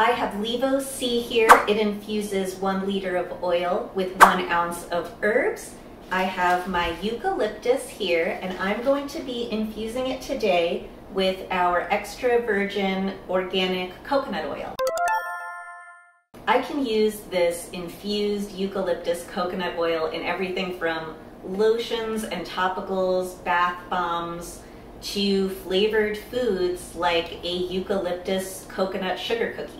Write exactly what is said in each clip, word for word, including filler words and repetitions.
I have LEVO C here. It infuses one liter of oil with one ounce of herbs. I have my eucalyptus here, and I'm going to be infusing it today with our extra virgin organic coconut oil. I can use this infused eucalyptus coconut oil in everything from lotions and topicals, bath bombs, to flavored foods like a eucalyptus coconut sugar cookie.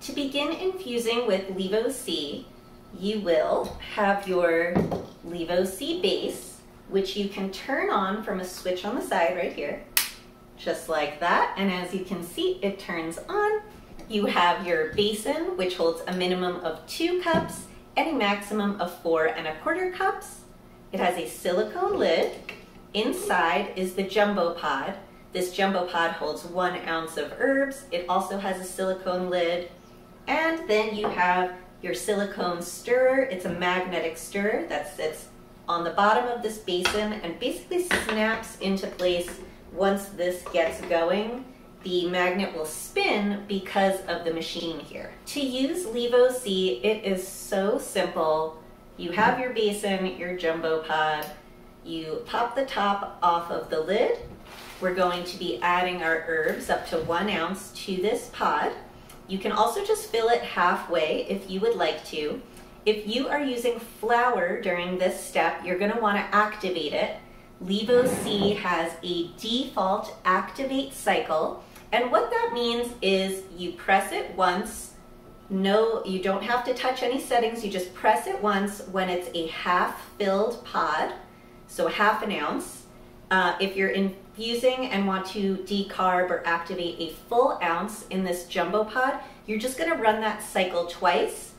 To begin infusing with LEVO C, you will have your LEVO C base, which you can turn on from a switch on the side right here, just like that. And as you can see, it turns on. You have your basin, which holds a minimum of two cups and a maximum of four and a quarter cups. It has a silicone lid. Inside is the jumbo pod. This jumbo pod holds one ounce of herbs. It also has a silicone lid. And then you have your silicone stirrer. It's a magnetic stirrer that sits on the bottom of this basin and basically snaps into place. Once this gets going, the magnet will spin because of the machine here. To use LEVO C, it is so simple. You have your basin, your jumbo pod, you pop the top off of the lid. We're going to be adding our herbs up to one ounce to this pod. You can also just fill it halfway if you would like to. If you are using flour during this step, you're gonna wanna activate it. LEVO C has a default activate cycle. And what that means is you press it once. No, you don't have to touch any settings. You just press it once when it's a half filled pod. So half an ounce. Uh, if you're infusing and want to decarb or activate a full ounce in this jumbo pod, you're just gonna run that cycle twice.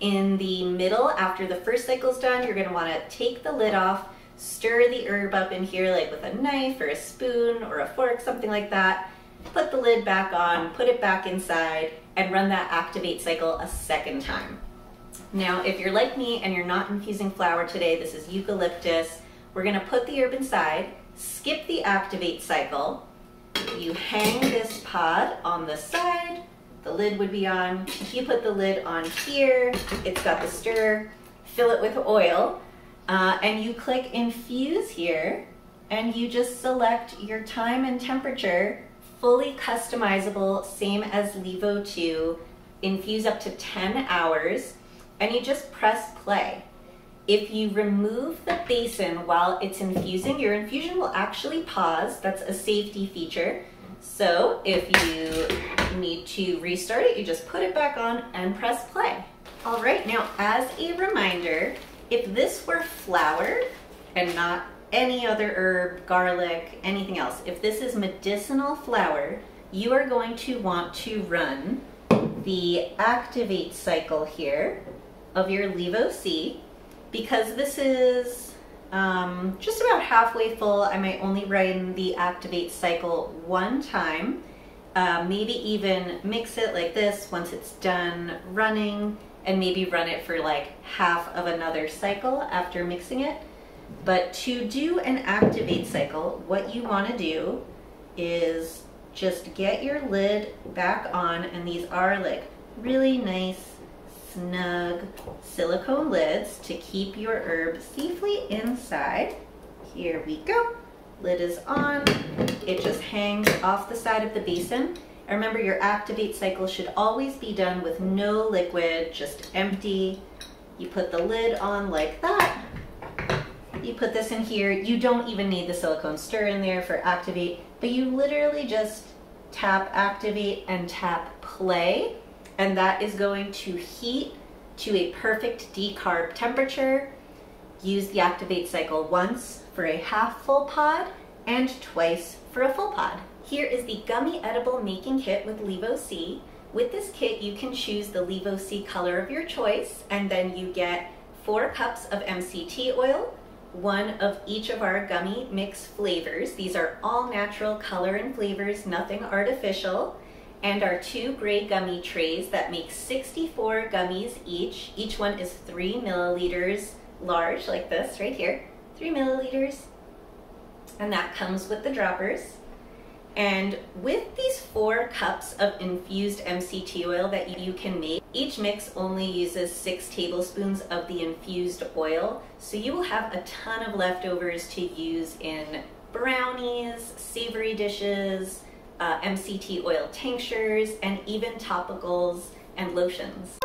In the middle, after the first cycle's done, you're gonna wanna take the lid off, stir the herb up in here like with a knife or a spoon or a fork, something like that. Put the lid back on, put it back inside, and run that activate cycle a second time. Now, if you're like me and you're not infusing flour today, this is eucalyptus. We're gonna put the herb inside, skip the activate cycle. You hang this pod on the side, the lid would be on. You put the lid on here, it's got the stirrer, fill it with oil, uh, and you click infuse here, and you just select your time and temperature, fully customizable, same as LEVO two, infuse up to ten hours, and you just press play. If you remove the basin while it's infusing, your infusion will actually pause. That's a safety feature. So if you need to restart it, you just put it back on and press play. All right, now as a reminder, if this were flour and not any other herb, garlic, anything else, if this is medicinal flour, you are going to want to run the activate cycle here of your LEVO C. Because this is um, just about halfway full, I might only run the activate cycle one time. Uh, maybe even mix it like this once it's done running, and maybe run it for like half of another cycle after mixing it. But to do an activate cycle, what you want to do is just get your lid back on, and these are like really nice snug silicone lids to keep your herb safely inside. Here we go. Lid is on. It just hangs off the side of the basin. And remember, your activate cycle should always be done with no liquid, just empty. You put the lid on like that. You put this in here. You don't even need the silicone stir in there for activate, but you literally just tap activate and tap play. And that is going to heat to a perfect decarb temperature. Use the activate cycle once for a half full pod and twice for a full pod. Here is the gummy edible making kit with LEVO C. With this kit, you can choose the LEVO C color of your choice, and then you get four cups of M C T oil, one of each of our gummy mix flavors. These are all natural color and flavors, nothing artificial. And our two gray gummy trays that make sixty-four gummies each. Each one is three milliliters large, like this right here, three milliliters. And that comes with the droppers. And with these four cups of infused M C T oil that you can make, each mix only uses six tablespoons of the infused oil, so you will have a ton of leftovers to use in brownies, savory dishes, uh, M C T oil tinctures, and even topicals and lotions.